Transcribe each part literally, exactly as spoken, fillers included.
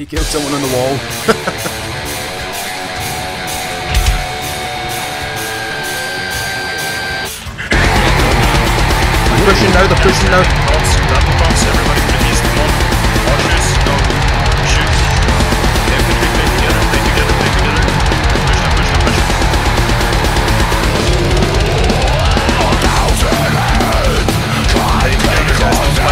He killed someone on the wall. They're pushing now, they're pushing now. Bombs, double bombs, everybody release the bomb. Watches, no, shoot. Everybody play together, play together, play together. Push them, push them, push them.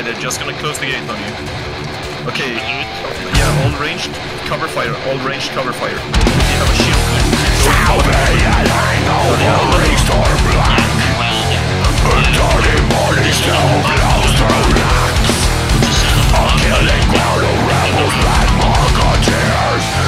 They're just gonna close the gate on you. Okay, yeah, all ranged, cover fire, all ranged, cover fire. You have a shield. Found me, and I know all ranged are black. A dirty body still blows through locks. A killing crowd of rebels that mark our tears.